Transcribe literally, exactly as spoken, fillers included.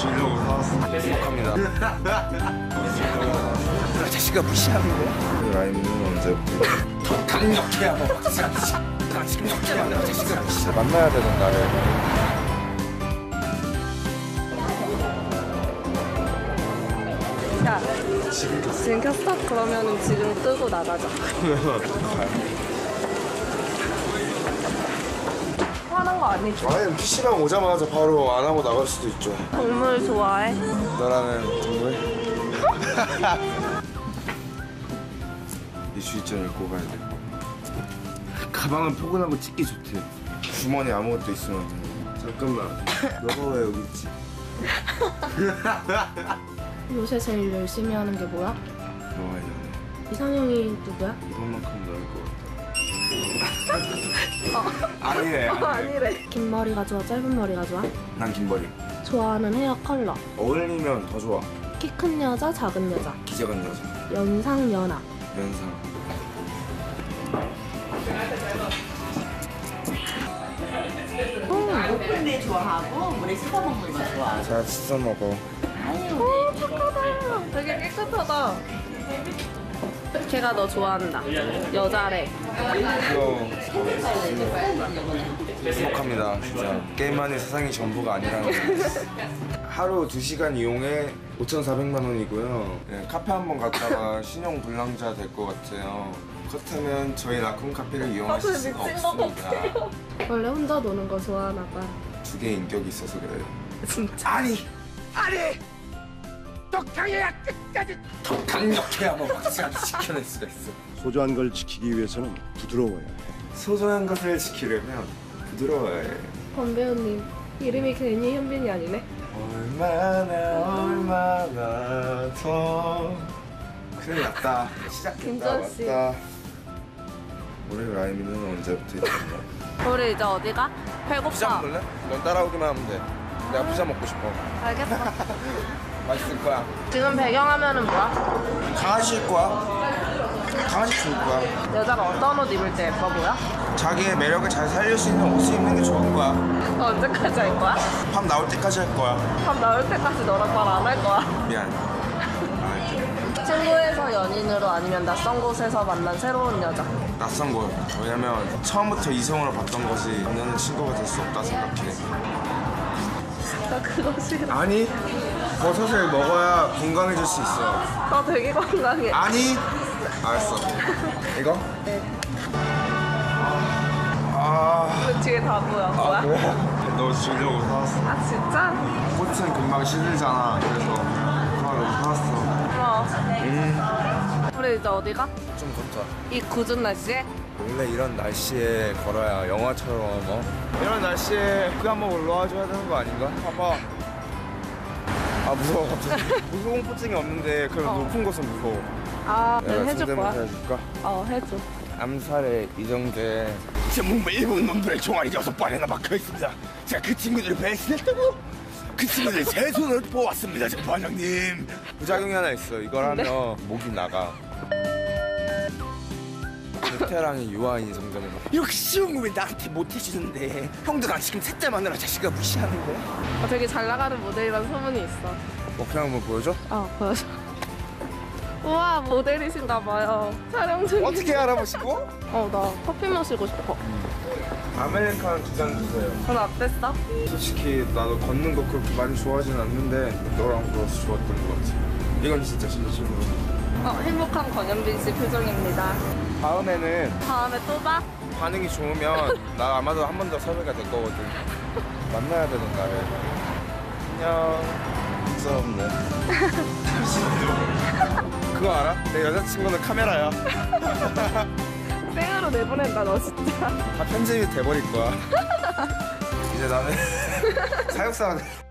행복합니다. 자식아 무시하는 거야? 라임은 언제부터? 더 강력해야 뭐 강력해 만나 자식아 무시하는 만나야 되는 날에 야, 지금 켰어? 지금 켰어? 그러면 지금 끄고 나가자. 화난 거 아니죠? 아니, 피씨방 오자마자 바로 안 하고 나갈 수도 있죠. 동물 좋아해? 너라는 동물? 이 주의점을 꼽아야 돼. 가방은 포근하고 찍기 좋대. 주머니 아무것도 있으면 돼. 잠깐만, 너가 왜 여기 있지? 요새 제일 열심히 하는 게 뭐야? 너와 연애. 이상형이 누구야? 이번만큼 나을 것 같아. 어. 아니래, 아니래. 아니래. 긴 머리가 좋아, 짧은 머리가 좋아? 난 긴 머리. 좋아하는 헤어 컬러. 어울리면 더 좋아. 키 큰 여자, 작은 여자. 키 작은 여자. 연상, 연하. 연상. 음. 높은 데 좋아하고 물에 씻어 먹는 거 좋아. 잘 씻어 먹어. 오, 착하다. 되게 깨끗하다. 걔가 너 좋아한다. 여자래. 귀여워. 행복합니다. 진짜 게임만이 세상이 전부가 아니라는 거. 하루 두 시간 이용해 오천사백만 원이고요. 네, 카페 한번 갔다가 신용 불량자 될 것 같아요. 그렇다면 저희 라쿤 카페를 이용하실 수가 없습니다. 원래 혼자 노는 거 좋아하나 봐. 두 개의 인격이 있어서 그래요. 진짜? 아니! 아니! 더 강해야 끝까지 더 강력해야 뭐 막상을 지켜낼 수가 있어. 소소한 걸 지키기 위해서는 부드러워야 해. 소소한 것을 지키려면 부드러워야 해. 권 배우님 이름이 괜히 현빈이 아니네. 얼마나 얼마나 더 큰일 났다. 시작했다 왔다. 올해 라임이는 언제부터 있었나? 올해 이제 어디가? 배고파. 피자 먹을래? 넌 따라오기만 하면 돼. 내가 피자 먹고 싶어. 알겠어. 맛있을 거야. 지금 배경화면은 뭐야? 강아지일 거야. 강아지 좋을 거야. 여자가 어떤 옷 입을 때 예뻐 보여? 자기의 매력을 잘 살릴 수 있는 옷을 입는 게 좋은 거야. 너 언제까지 할 거야? 밥 나올 때까지 할 거야. 밥 나올 때까지 너랑 말 안 할 거야. 미안. 친구에서 연인으로 아니면 낯선 곳에서 만난 새로운 여자. 낯선 곳. 왜냐면 처음부터 이성으로 봤던 것이 너는 친구가 될 수 없다 생각해. 나 그거 싫어. 아니, 버섯을 먹어야 건강해질 수 있어. 나 되게 건강해. 아니, 알았어. 이거? 네. 아... 그 뒤에 다 보여. 뭐야? 아, 그래? 너 주려고 사왔어. 아, 진짜? 꽃은 금방 시들잖아. 그래서 바로 사왔어. 고마워. 음. 우리 이제 어디가? 좀 걷자. 이 굳은 날씨에? 원래 이런 날씨에 걸어야 영화처럼 어? 이런 날씨에 그 한번 올라와줘야 되는 거 아닌가? 봐봐. 아 무서워 갑자기. 무소공포증이 없는데 그럼 어. 높은 곳은 무서워. 아 내가 해줄 거야? 해줄까? 어 해줘. 암살의 이정재. 제 몸에 일본 놈들의 총알이 여섯 발이나 박혀있습니다. 제가 그 친구들을 배신했다고? 그 친구들이 제 손을 뽑았습니다. 지금 반장님. 부작용이 하나 있어. 이걸 하면 네? 목이 나가. 베테랑의 유아인 정도면 이렇게 쉬운 거 왜 나한테 못해주는데. 형도 나 지금 셋째 마누라 자식아 무시하는 거야? 어, 되게 잘 나가는 모델이라는 소문이 있어. 뭐 그냥 한번 보여줘? 어 보여줘. 우와 모델이신가 봐요. 촬영 중에 어떻게 알아보시고? 어 나 커피 마시고 싶어. 아메리카노 두 잔 주세요. 그건 어땠어? 솔직히 나도 걷는 거 그렇게 많이 좋아하진 않는데 너랑 걸어서 좋았던 것 같아. 이건 진짜 진심으로. 어 행복한 권현빈 씨 표정입니다. 다음에는 다음에 또 봐? 반응이 좋으면 나 아마도 한 번 더 섭외가 될 거거든. 만나야 되는 날에. 안녕. 무섭네. 그거 알아? 내 여자친구는 카메라야. 땡으로 내보낸다 너 진짜. 다 편집이 돼버릴 거야. 이제 나는 사육사가